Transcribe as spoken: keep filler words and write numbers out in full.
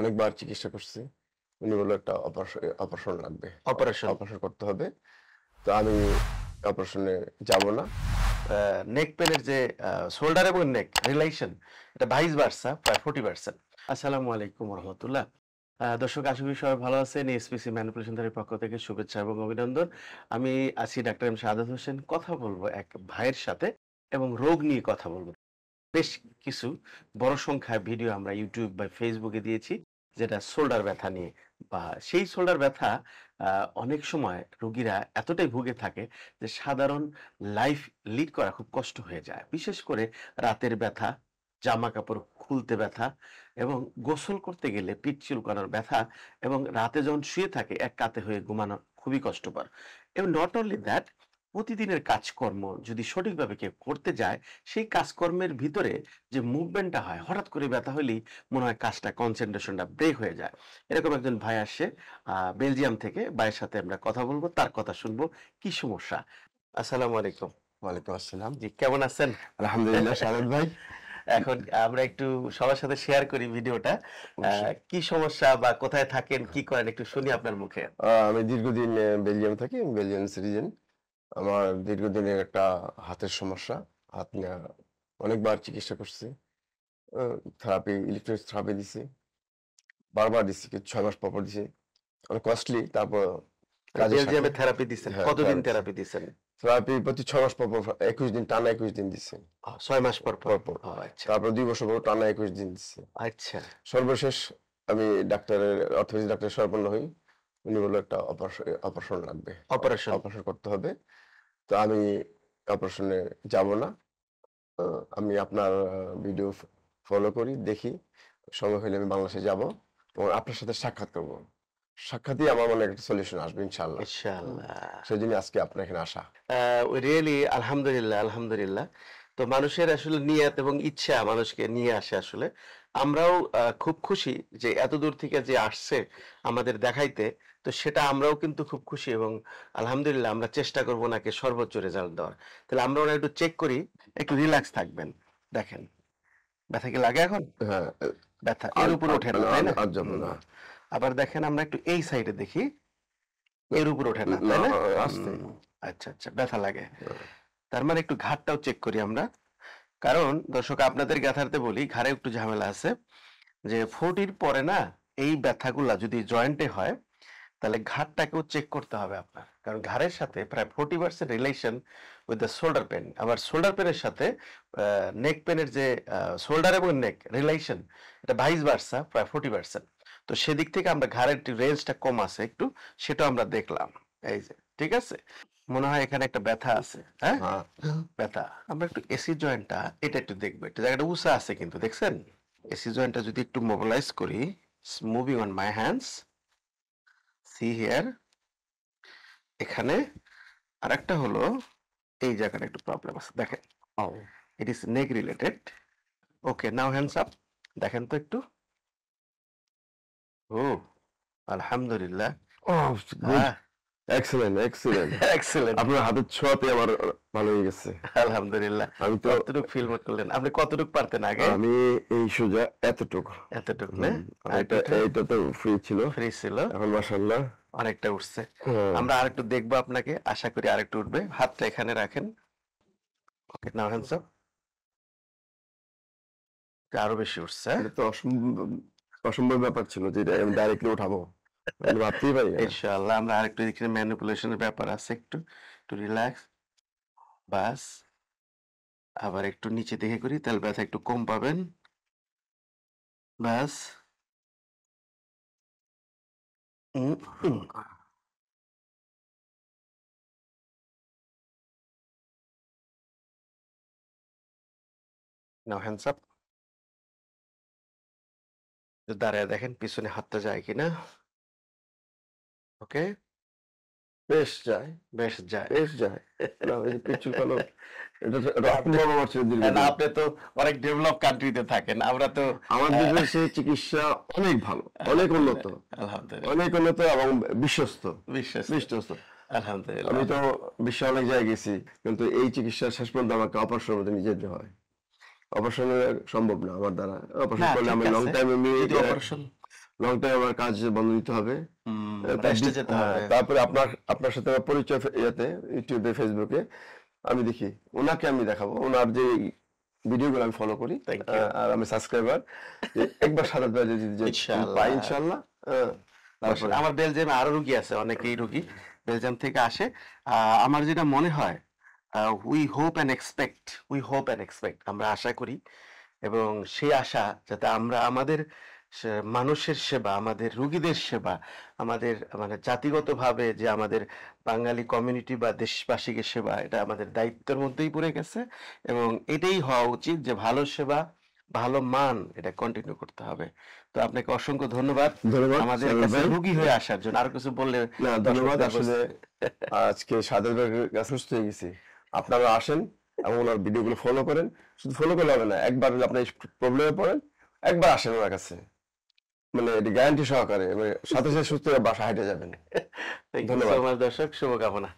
অনেকবার চিকিৎসা করছি উনি বলল একটা অপারেশন লাগবে অপারেশন অপারেশন করতে হবে তো আমি অপারেশনে যাব না নেক পেনের যে শোল্ডার এবং নেক রিলেশন এটা বাইশ ভার্সা প্রায় চল্লিশ পার্সেন্ট আসসালামু আলাইকুম ওয়া রাহমাতুল্লাহ দর্শক আশা করি সবাই ভালো আছেন এসপিসি ম্যানিপুলেশন থেরাপির পক্ষ থেকে শুভেচ্ছা এবং অভিনন্দন আমি আছি ডাক্তার এম সাদাত হোসেন কথা বলবো এক ভাইয়ের সাথে এবং রোগ নিয়ে কথা বলবো বেশ কিছু বড় সংখ্যায় ভিডিও আমরা ইউটিউব বা ফেসবুকে দিয়েছি যেটা শোল্ডার ব্যথা নিয়ে বা সেই শোল্ডার ব্যথা অনেক সময় রোগীরা এতটাই ভুগে থাকে যে সাধারণ লাইফ লিড করা খুব কষ্ট হয়ে যায় বিশেষ করে রাতের ব্যথা জামা কাপড় খুলতে ব্যথা এবং গোসল করতে গেলে পিঠ চুলকানোর ব্যথা এবং রাতে যখন শুয়ে থাকে এক কাতে হয়ে ঘুমানো খুবই কষ্টকর এবং নট অনলি দ্যাট প্রতিদিনের কাজকর্ম যদি সঠিকভাবে কেউ করতে যায় সেই কাজকর্মের ভিতরে যে মুভমেন্টটা হয় হঠাৎ করে ব্যথা হলেই মনে হয় কাজটা কনসেন্ট্রেশনটা ব্রেক হয়ে যায় এরকম একজন ভাই আসে বেলজিয়াম থেকে ভাইয়ের সাথে আমরা কথা বলবো তার কথা শুনবো কি সমস্যা আসসালামু আলাইকুম ওয়ালাইকুম আসসালাম জি কেমন আছেন আলহামদুলিল্লাহ সালাম ভাই এখন আমরা একটু সবার সাথে শেয়ার করি ভিডিওটা কি সমস্যা বা কোথায় থাকেন কি করেন একটু শুনি আপনার মুখে আমি দীর্ঘদিন বেলজিয়াম থাকি বেলজিয়ান সিটিজেন আমার দীর্ঘদিনের একটা হাতের সমস্যা হাত নিয়ে অনেকবার চিকিৎসা করছি থেরাপি ইলেকট্রিক থেরাপি দিছি বারবার দিছি ছয় মাস পর পর দিছি অনেক কস্টলি তারপর বেলজিয়ামে থেরাপি দিছেন কতদিন থেরাপি দিছেন থেরাপি প্রতি ছয় মাস পর পর একুশ দিন টানা একুশ দিন দিছি ছয় মাস পর পর পর তারপর দুই বছর পর টানা একুশ দিন দিছি আচ্ছা সর্বশেষ আমি ডাক্তারের অর্থোপেডিক ডাক্তারের শরণাপন্ন হই উনি বলল একটা অপারেশন লাগবে অপারেশন অপারেশন করতে হবে তো আমি অপারেশনে যাব না আমি আপনার ভিডিও ফলো করি দেখি সময় হলে আমি বাংলাদেশে যাব এবং আপনার সাথে সাক্ষাৎ করব সাক্ষাৎই আমার মনে একটা সলিউশন আসবে ইনশাআল্লাহ ইনশাআল্লাহ সেজন্য আজকে আপনার এখানে আসা রিয়েলি আলহামদুলিল্লাহ আলহামদুলিল্লাহ তো মানুষের আসলে নিয়াত এবং ইচ্ছা মানুষকে নিয়ে আসে আসলে আমরাও খুব খুশি যে এত দূর থেকে যে আসছে আমাদের দেখাইতে তো সেটা আমরাও কিন্তু খুব খুশি এবং আলহামদুলিল্লাহ আমরা চেষ্টা করব নাকি সর্বোচ্চ রেজাল্ট দেওয়ার তাহলে আমরা ওরা একটু চেক করি একটু রিল্যাক্স থাকবেন দেখেন ব্যথা কি লাগে এখন হ্যাঁ ব্যথা এর উপর ওঠে না তাই না আবার দেখেন আমরা একটু এই সাইডে দেখি এর উপর ওঠে না তাই না আস্তে আচ্ছা আচ্ছা ব্যথা লাগে তার মানে একটু ঘাড়টাও চেক করি আমরা কারণ দর্শক আপনাদের গাথারতে বলি ঘাড়ে একটু ঝামেলা আছে যে ফোর্টির পরে না এই ব্যথাগুলা যদি জয়েন্টে হয় তাহলে ঘাড়টাকেও চেক করতে হবে আপনার কারণ ঘাড়ের সাথে প্রায় forty percent relation with the shoulder pain আবার শোল্ডার পেনের সাথে নেক পেনের যে শোল্ডার এবং নেক রিলেশন এটা বাইশ ভার্সা প্রায় ফোর্টি পার্সেন্ট তো সেদিক থেকে আমরা ঘাড়ের রেঞ্জটা কম আছে একটু সেটাও আমরা দেখলাম এই যে ঠিক আছে মনে হয় এখানে একটা ব্যথা আছে হ্যাঁ ব্যথা আমরা একটু এসি জয়েন্টটা এটা একটু দেখবো একটা জায়গাটা উঁচা আছে কিন্তু দেখছেন এসি জয়েন্টটা যদি একটু মোবিলাইজ করি moving on my hands see here এখানে আর একটা হলো এই জায়গাটা একটু প্রবলেম আছে দেখেন it is neck related okay now hands up দেখেন তো একটু ও আলহামদুলিল্লাহ Excellent, excellent, excellent. আপনার হাতের ছোঁয়াতে আমার ভালো হয়ে গেছে আলহামদুলিল্লাহ আমি তো এতটুকু ফিল করলেন আপনি কতটুকু পারতেন আগে আমি এই সোজা এতটুকু এতটুকু না এটা এটা তো ফ্রি ছিল ফ্রি ছিল এখন মাশাআল্লাহ আরেকটা উঠছে আমরা আরেকটু দেখব আপনাকে আশা করি আরেকটু উঠবে হাতটা এখানে রাখেন ওকে নাও হ্যান্ডস আপ আরো বেশি উঠছে এটা তো অসম্ভব ব্যাপার ছিল যে আমি ডাইরেক্টলি উঠাবো ইনশাআল্লাহ আমরা আরেকটু এখানে ম্যানিপুলেশনের ব্যাপার আছে একটু একটু রিল্যাক্স বাস আবার একটু নিচে দেখে করি তাহলে ব্যথা একটু কম পাবেন বাস নাও হ্যান্ডস আপ দাঁড়ায় দেখেন পিছনে হাতটা যায় কিনা ওকে বেশ যায় বেশ যায় বেশ যায় আপনি তো অনেক ডেভেলপ কান্ট্রিতে থাকেন আমরা তো আমাদের দেশে চিকিৎসা অনেক ভালো অনেক উন্নত আলহামদুলিল্লাহ অনেক উন্নত এবং বিশ্বস্ত বিশ্বস্ত আলহামদুলিল্লাহ আমি তো বিশ্ব অনেক জায়গায় গেছি কিন্তু এই চিকিৎসা শেষ পর্যন্ত আমাকে অপারেশন করতে নিয়ে যেতে হয় অপারেশন সম্ভব না আমার দ্বারা অপারেশন করলে আমি long time operation long time আমার কাজ বন্ধ দিতে হবে, তারপরে আপনার আপনার সাথে আমার পরিচয় ইয়াতে ইউটিউবে ফেসবুকে আমি দেখি ওনাকে, আমি দেখাবো ওনার যে ভিডিওগুলো আমি ফলো করি আর আমি সাবস্ক্রাইবার একবার সাদা পাই ইনশাল্লাহ। আমার বেলজিয়ামে আরো রুগী আছে, অনেকেই রুগী বেলজিয়াম থেকে আসে। আমার যেটা মনে হয় we hope and expect we hope and expect আমরা আশা করি, এবং সেই আশা যাতে আমরা আমাদের মানুষের সেবা, আমাদের রুগীদের সেবা, আমাদের মানে জাতিগতভাবে যে আমাদের বাঙালি কমিউনিটি বা দেশবাসীকে সেবা, এটা আমাদের দায়িত্বের মধ্যেই পড়ে গেছে এবং এটাই হওয়া উচিত যে ভালো সেবা ভালো মান এটা কন্টিনিউ করতে হবে। তো আপনাকে অসংখ্য ধন্যবাদ আমাদের কাছে রোগী হয়ে আসার জন্য। আর কিছু বললে? ধন্যবাদ। আসলে আজকে সাদর ভাইয়ের সুস্থ হয়ে গেছি, আপনারা আসেন এবং ওনার ভিডিওগুলো ফলো করেন। শুধু ফলো করলে হবে না, একবার আপনার প্রবলেমে পড়েন একবার আসেন ওনার কাছে, মানে এটা গ্যারান্টি সহকারে সাথে সাথে সুস্থ বাসা হেঁটে যাবেন। ধন্যবাদ দর্শক, শুভকামনা।